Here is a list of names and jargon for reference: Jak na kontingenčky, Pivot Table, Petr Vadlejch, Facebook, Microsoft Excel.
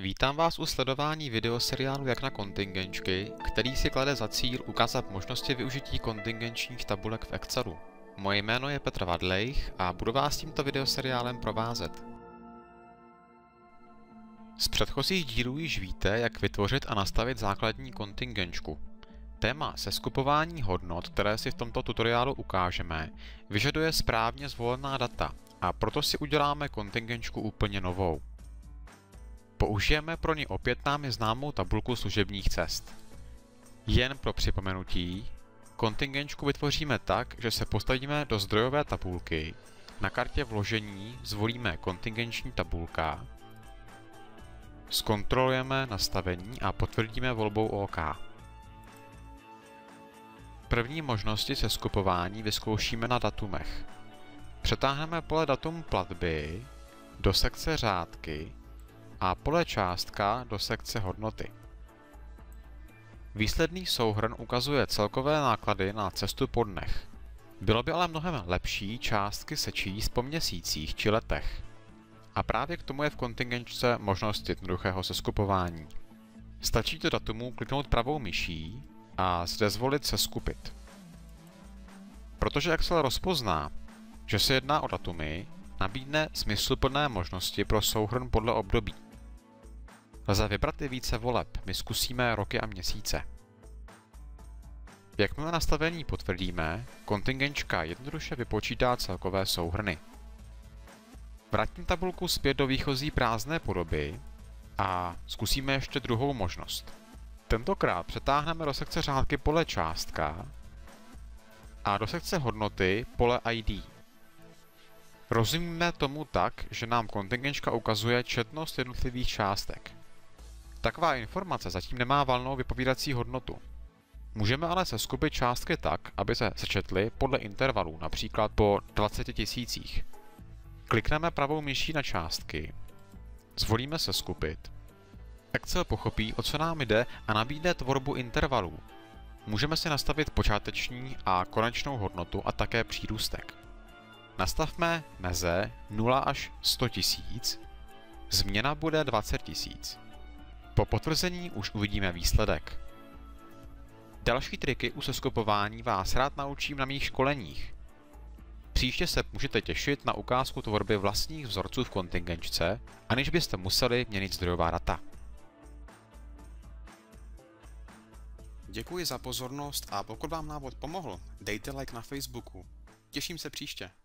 Vítám vás u sledování videoseriálu Jak na kontingenčky, který si klade za cíl ukázat možnosti využití kontingenčních tabulek v Excelu. Moje jméno je Petr Vadlejch a budu vás tímto videoseriálem provázet. Z předchozích dílů již víte, jak vytvořit a nastavit základní kontingenčku. Téma seskupování hodnot, které si v tomto tutoriálu ukážeme, vyžaduje správně zvolená data a proto si uděláme kontingenčku úplně novou. Použijeme pro ní opět námi známou tabulku služebních cest. Jen pro připomenutí, kontingenčku vytvoříme tak, že se postavíme do zdrojové tabulky, na kartě vložení zvolíme kontingenční tabulka, zkontrolujeme nastavení a potvrdíme volbou OK. První možnosti seskupování vyzkoušíme na datumech. Přetáhneme pole datum platby do sekce řádky a pole částka do sekce hodnoty. Výsledný souhrn ukazuje celkové náklady na cestu po dnech. Bylo by ale mnohem lepší částky sečíst po měsících či letech. A právě k tomu je v kontingenčce možnost jednoduchého seskupování. Stačí do datumu kliknout pravou myší a zde zvolit seskupit. Protože Excel rozpozná, že se jedná o datumy, nabídne smysluplné možnosti pro souhrn podle období. Lze vybrat i více voleb, my zkusíme roky a měsíce. Jakmile nastavení potvrdíme, kontingenčka jednoduše vypočítá celkové souhrny. Vrátím tabulku zpět do výchozí prázdné podoby a zkusíme ještě druhou možnost. Tentokrát přetáhneme do sekce řádky pole částka a do sekce hodnoty pole ID. Rozumíme tomu tak, že nám kontingenčka ukazuje četnost jednotlivých částek. Taková informace zatím nemá valnou vypovídací hodnotu. Můžeme ale seskupit částky tak, aby se sečetly podle intervalů, například po 20 tisících. Klikneme pravou myší na částky, zvolíme seskupit. Excel pochopí, o co nám jde a nabídne tvorbu intervalů. Můžeme si nastavit počáteční a konečnou hodnotu a také přírůstek. Nastavme meze 0 až 100 tisíc, změna bude 20 tisíc. Po potvrzení už uvidíme výsledek. Další triky u seskupování vás rád naučím na mých školeních. Příště se můžete těšit na ukázku tvorby vlastních vzorců v kontingenčce, aniž byste museli měnit zdrojová data. Děkuji za pozornost a pokud vám návod pomohl, dejte like na Facebooku. Těším se příště.